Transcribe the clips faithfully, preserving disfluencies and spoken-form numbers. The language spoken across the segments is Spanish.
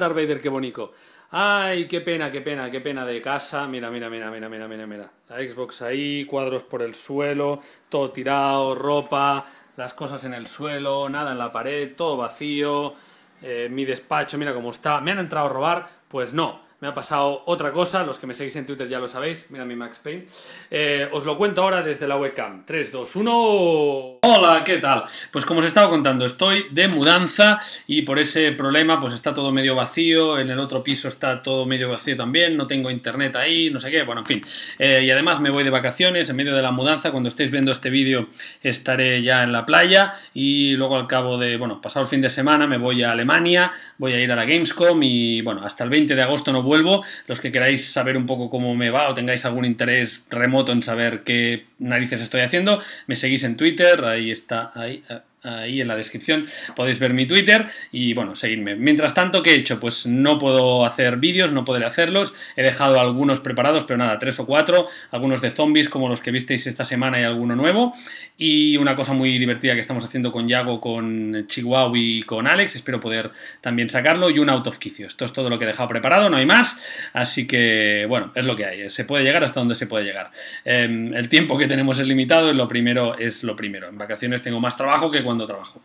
Darth Vader, qué bonito. Ay, qué pena, qué pena, qué pena de casa. Mira, mira, mira, mira, mira, mira, mira. La Xbox ahí, cuadros por el suelo, todo tirado, ropa, las cosas en el suelo, nada en la pared, todo vacío. Eh, mi despacho, mira cómo está. ¿Me han entrado a robar? Pues no. Me ha pasado otra cosa, los que me seguís en Twitter ya lo sabéis, mira mi Max Payne. Eh, os lo cuento ahora desde la webcam. tres, dos, uno... ¡Hola! ¿Qué tal? Pues como os estaba contando, estoy de mudanza y por ese problema pues está todo medio vacío, en el otro piso está todo medio vacío también, no tengo internet ahí, no sé qué, bueno, en fin. Eh, y además me voy de vacaciones en medio de la mudanza, cuando estéis viendo este vídeo estaré ya en la playa y luego al cabo de, bueno, pasado el fin de semana me voy a Alemania, voy a ir a la Gamescom y bueno, hasta el veinte de agosto no voy. Vuelvo. Los que queráis saber un poco cómo me va o tengáis algún interés remoto en saber qué narices estoy haciendo, me seguís en Twitter, ahí está, ahí, ahí en la descripción podéis ver mi Twitter y bueno, seguidme. Mientras tanto, ¿qué he hecho? Pues no puedo hacer vídeos, no podré hacerlos, he dejado algunos preparados, pero nada, tres o cuatro, algunos de zombies como los que visteis esta semana y alguno nuevo, y una cosa muy divertida que estamos haciendo con Yago, con Chihuahua y con Alex, espero poder también sacarlo, y un out of quicio. Esto es todo lo que he dejado preparado, no hay más. Así que, bueno, es lo que hay. Se puede llegar hasta donde se puede llegar. Eh, el tiempo que tenemos es limitado y lo primero es lo primero. En vacaciones tengo más trabajo que cuando trabajo.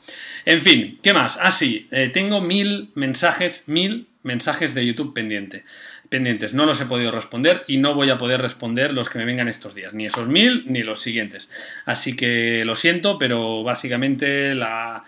En fin, ¿qué más? Ah, sí, eh, tengo mil mensajes, mil mensajes de YouTube pendiente, pendientes. No los he podido responder y no voy a poder responder los que me vengan estos días. Ni esos mil ni los siguientes. Así que lo siento, pero básicamente la...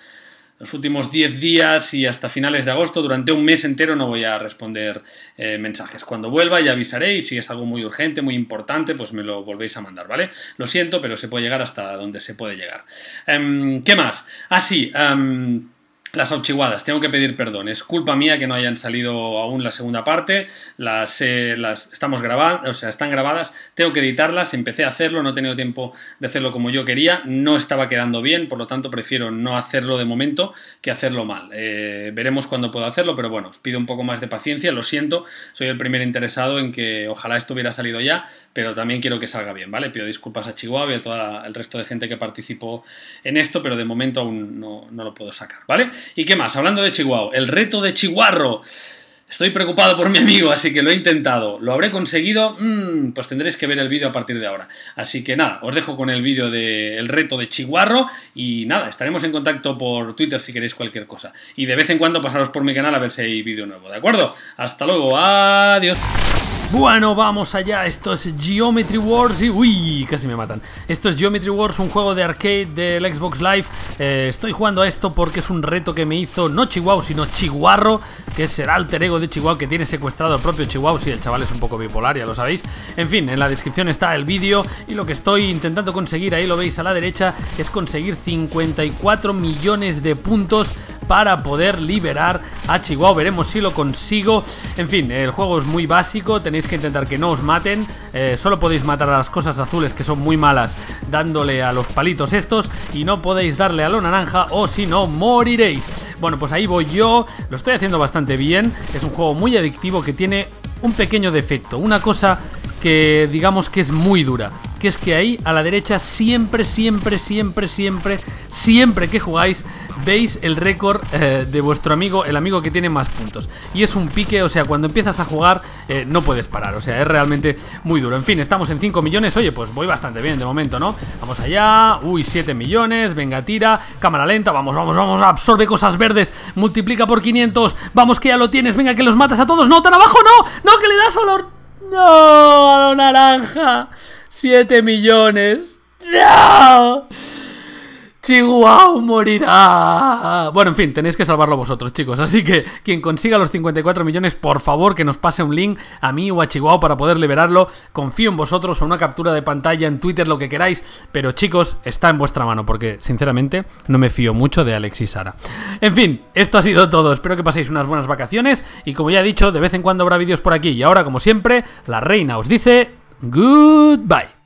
los últimos diez días y hasta finales de agosto, durante un mes entero no voy a responder eh, mensajes. Cuando vuelva ya avisaré y si es algo muy urgente, muy importante, pues me lo volvéis a mandar, ¿vale? Lo siento, pero se puede llegar hasta donde se puede llegar. Um, ¿Qué más? Ah, sí... Um... Las Chiguarradas, tengo que pedir perdón, es culpa mía que no hayan salido aún la segunda parte, las, eh, las estamos grabadas, o sea, están grabadas, tengo que editarlas, empecé a hacerlo, no he tenido tiempo de hacerlo como yo quería, no estaba quedando bien, por lo tanto prefiero no hacerlo de momento que hacerlo mal, eh, veremos cuándo puedo hacerlo, pero bueno, os pido un poco más de paciencia, lo siento, soy el primer interesado en que ojalá esto hubiera salido ya, pero también quiero que salga bien, ¿vale? Pido disculpas a Chihuahua y a todo el resto de gente que participó en esto, pero de momento aún no, no lo puedo sacar, ¿vale? ¿Y qué más? Hablando de Chihuahua, el reto de Chiguarro. Estoy preocupado por mi amigo, así que lo he intentado. ¿Lo habré conseguido? Mm, pues tendréis que ver el vídeo a partir de ahora. Así que nada, os dejo con el vídeo del reto de Chihuahua y nada, estaremos en contacto por Twitter si queréis cualquier cosa. Y de vez en cuando pasaros por mi canal a ver si hay vídeo nuevo, ¿de acuerdo? Hasta luego, adiós. Bueno, vamos allá, esto es Geometry Wars y... uy, casi me matan. Esto es Geometry Wars, un juego de arcade del Xbox Live. eh, Estoy jugando a esto porque es un reto que me hizo no Chihuahua, sino Chiguarro, que es el alter ego de Chihuahua, que tiene secuestrado al propio Chihuahua. Sí, el chaval es un poco bipolar, ya lo sabéis. En fin, en la descripción está el vídeo. Y lo que estoy intentando conseguir, ahí lo veis a la derecha, es conseguir cincuenta y cuatro millones de puntos para poder liberar a Chihuahua. Veremos si lo consigo. En fin, el juego es muy básico, tenéis que intentar que no os maten. eh, Solo podéis matar a las cosas azules, que son muy malas, dándole a los palitos estos, y no podéis darle a lo naranja o si no moriréis. Bueno, pues ahí voy yo, lo estoy haciendo bastante bien. Es un juego muy adictivo que tiene un pequeño defecto, una cosa que digamos que es muy dura, que es que ahí a la derecha siempre, siempre, siempre, siempre, siempre que jugáis veis el récord eh, de vuestro amigo, el amigo que tiene más puntos. Y es un pique, o sea, cuando empiezas a jugar eh, no puedes parar, o sea, es realmente muy duro. En fin, estamos en cinco millones, oye, pues voy bastante bien de momento, ¿no? Vamos allá, uy, siete millones, venga, tira, cámara lenta, vamos, vamos, vamos, absorbe cosas verdes, multiplica por quinientos, vamos que ya lo tienes, venga, que los matas a todos, no, tan abajo, no, no, que le das a los... ¡No! ¡A lo naranja! ¡siete millones! ¡No! ¡Chihuahua morirá! Bueno, en fin, tenéis que salvarlo vosotros, chicos. Así que quien consiga los cincuenta y cuatro millones, por favor, que nos pase un link a mí o a Chihuahua para poder liberarlo. Confío en vosotros, o una captura de pantalla en Twitter, lo que queráis. Pero, chicos, está en vuestra mano, porque, sinceramente, no me fío mucho de Alex y Sara. En fin, esto ha sido todo. Espero que paséis unas buenas vacaciones. Y, como ya he dicho, de vez en cuando habrá vídeos por aquí. Y ahora, como siempre, la reina os dice... goodbye.